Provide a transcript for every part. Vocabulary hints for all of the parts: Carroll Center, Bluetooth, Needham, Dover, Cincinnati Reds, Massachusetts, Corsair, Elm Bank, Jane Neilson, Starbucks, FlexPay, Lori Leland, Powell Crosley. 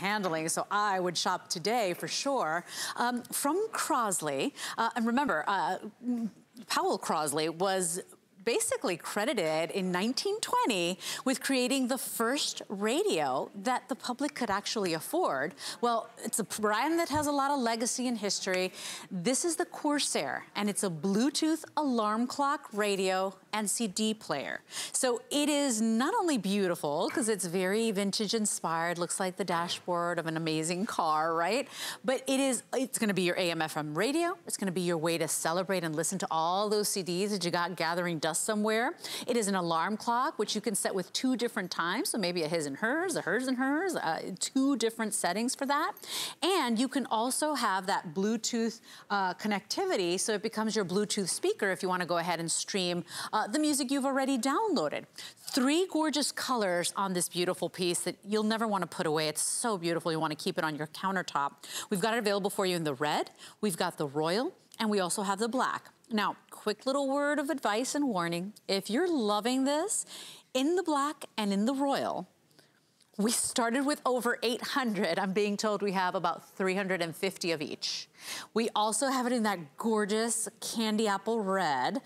handling, so I would shop today for sure. From Crosley, and remember, Powell Crosley was basically credited in 1920 with creating the first radio that the public could actually afford. Well, it's a brand that has a lot of legacy and history. This is the Corsair, and it's a Bluetooth alarm clock radio and CD player. So it is not only beautiful, because it's very vintage inspired, looks like the dashboard of an amazing car, right? But it's gonna be your AM/FM radio. It's gonna be your way to celebrate and listen to all those CDs that you got gathering dust somewhere. It is an alarm clock, which you can set with two different times. So maybe a his and hers, two different settings for that. And you can also have that Bluetooth connectivity. So it becomes your Bluetooth speaker if you wanna go ahead and stream the music you've already downloaded. Three gorgeous colors on this beautiful piece that you'll never want to put away. It's so beautiful. You want to keep it on your countertop. We've got it available for you in the red, we've got the royal, and we also have the black. Now, quick little word of advice and warning. If you're loving this, in the black and in the royal, we started with over 800. I'm being told we have about 350 of each. We also have it in that gorgeous candy apple red.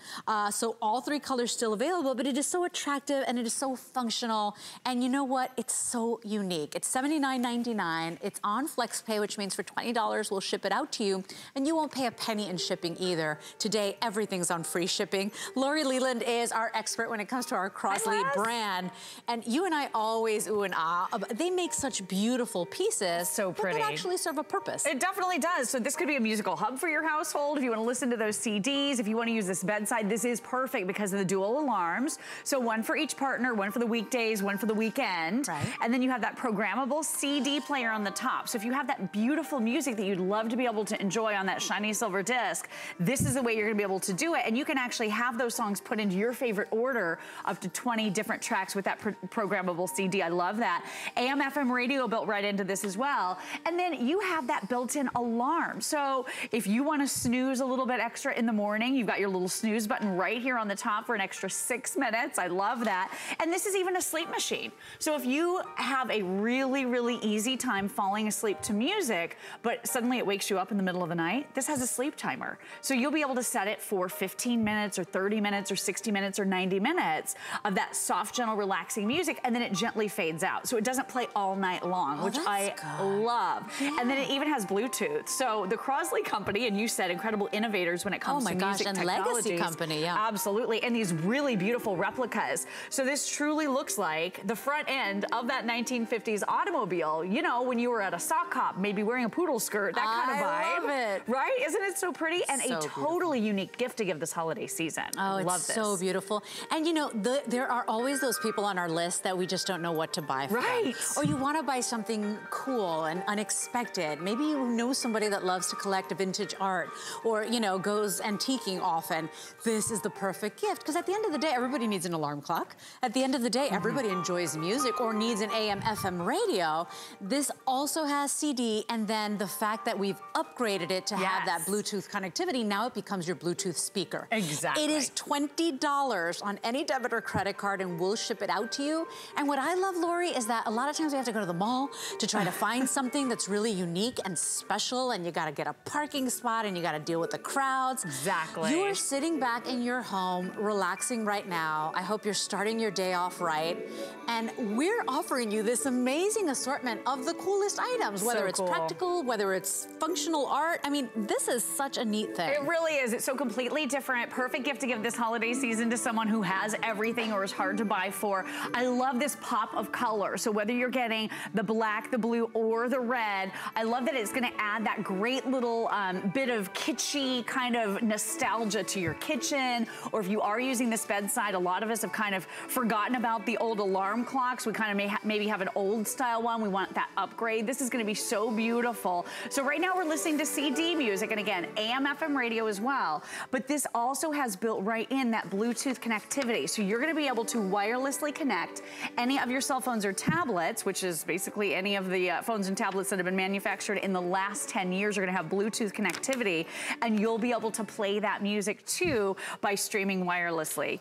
So all three colors still available, but it is so attractive and it is so functional. And you know what? It's so unique. It's $79.99. It's on FlexPay, which means for $20, we'll ship it out to you. And you won't pay a penny in shipping either. Today, everything's on free shipping. Lori Leland is our expert when it comes to our Crosley brand. And you and I always ooh and ah. They make such beautiful pieces. So pretty. It actually serve a purpose. It definitely does. So this could be a musical hub for your household. If you want to listen to those CDs, if you want to use this bedside, this is perfect because of the dual alarms. So one for each partner, one for the weekdays, one for the weekend. Right. And then you have that programmable CD player on the top. So if you have that beautiful music that you'd love to be able to enjoy on that shiny silver disc, this is the way you're going to be able to do it. And you can actually have those songs put into your favorite order, up to 20 different tracks with that programmable CD. I love that. AM FM radio built right into this as well. And then you have that built-in alarm. So if you want to snooze a little bit extra in the morning, you've got your little snooze button right here on the top for an extra 6 minutes. I love that. And this is even a sleep machine. So if you have a really, really easy time falling asleep to music, but suddenly it wakes you up in the middle of the night, this has a sleep timer. So you'll be able to set it for 15 minutes or 30 minutes or 60 minutes or 90 minutes of that soft, gentle, relaxing music, and then it gently fades out. So it doesn't play all night long, which I love. Yeah. And then it even has Bluetooth. So the Crosley company, and you said incredible innovators when it comes to music technologies. Oh my gosh, and legacy company, yeah. Absolutely, and these really beautiful replicas. So this truly looks like the front end of that 1950s automobile. You know, when you were at a sock hop, maybe wearing a poodle skirt, that kind of vibe. I love it. Right? Isn't it so pretty? And so a totally unique gift to give this holiday season. Oh, it's so beautiful. And you know, there are always those people on our list that we just don't know what to buy for. Right. Right. Or you want to buy something cool and unexpected. Maybe you know somebody that loves to collect vintage art or, you know, goes antiquing often. This is the perfect gift because at the end of the day, everybody needs an alarm clock. At the end of the day, everybody enjoys music or needs an AM, FM radio. This also has CD, and then the fact that we've upgraded it to have that Bluetooth connectivity, now it becomes your Bluetooth speaker. Exactly. It is $20 on any debit or credit card, and we'll ship it out to you. And what I love, Lori, is that a lot of times we have to go to the mall to try to find something that's really unique and special, and you gotta get a parking spot and you gotta deal with the crowds. Exactly. You are sitting back in your home, relaxing right now. I hope you're starting your day off right. And we're offering you this amazing assortment of the coolest items, whether it's practical, whether it's functional art. I mean, this is such a neat thing. It really is. It's so completely different. Perfect gift to give this holiday season to someone who has everything or is hard to buy for. I love this pop of color. So whether you're getting the black, the blue, or the red, I love that it's gonna add that great little bit of kitschy kind of nostalgia to your kitchen, or if you are using this bedside, a lot of us have kind of forgotten about the old alarm clocks. We kind of maybe have an old style one. We want that upgrade. This is gonna be so beautiful. So right now we're listening to CD music, and again, AM, FM radio as well, but this also has built right in that Bluetooth connectivity. So you're gonna be able to wirelessly connect any of your cell phones or tablets, which is basically any of the phones and tablets that have been manufactured in the last 10 years are gonna have Bluetooth connectivity, and you'll be able to play that music too by streaming wirelessly.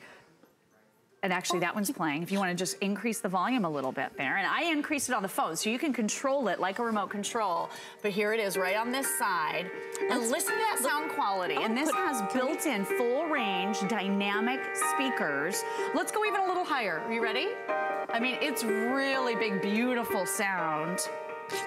And actually that one's playing. If you want to just increase the volume a little bit there. And I increased it on the phone so you can control it like a remote control. But here it is right on this side. And listen to that sound quality. And this has built-in full range dynamic speakers. Let's go even a little higher. Are you ready? I mean, it's really big, beautiful sound.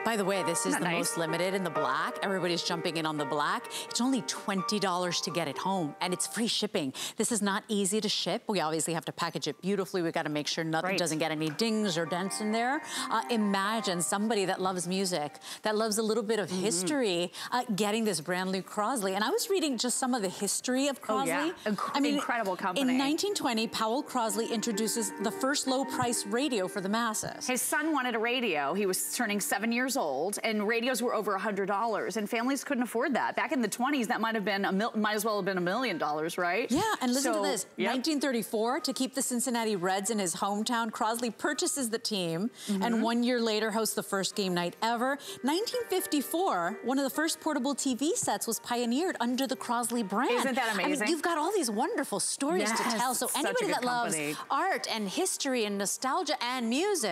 By the way, this is the most limited in the black. Everybody's jumping in on the black. It's only $20 to get it home, and it's free shipping. This is not easy to ship. We obviously have to package it beautifully. We've got to make sure nothing doesn't get any dings or dents in there. Imagine somebody that loves music, that loves a little bit of history, getting this brand new Crosley. And I was reading just some of the history of Crosley. Oh, yeah. Incredible company. In 1920, Powell Crosley introduces the first low-price radio for the masses. His son wanted a radio. He was turning 7 years old, and radios were over $100, and families couldn't afford that. Back in the 20s, that might have been might as well have been $1 million, right? Yeah, and listen to this. Yep. 1934, to keep the Cincinnati Reds in his hometown, Crosley purchases the team, and 1 year later hosts the first game night ever. 1954, one of the first portable TV sets was pioneered under the Crosley brand. Isn't that amazing? I mean, you've got all these wonderful stories to tell. So anybody that loves art and history and nostalgia and music,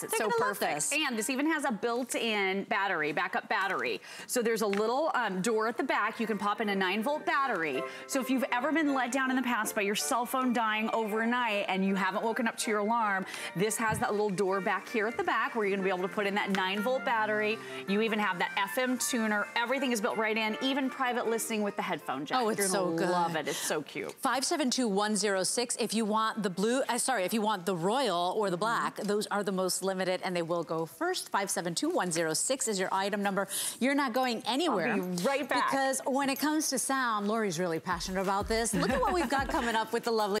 it's so perfect. And this even has a built-in battery, backup battery. So there's a little door at the back. You can pop in a 9-volt battery. So if you've ever been let down in the past by your cell phone dying overnight and you haven't woken up to your alarm, this has that little door back here at the back where you're gonna be able to put in that 9-volt battery. You even have that FM tuner. Everything is built right in, even private listening with the headphone jack. Oh, it's so good. You're gonna love it. It's so cute. 572-106. If you want the blue, if you want the royal or the black, those are the most limited and they will go first. 572-106 is your item number. You're not going anywhere. I'll be right back. Because when it comes to sound, Lori's really passionate about this. Look at what we've got coming up with the lovely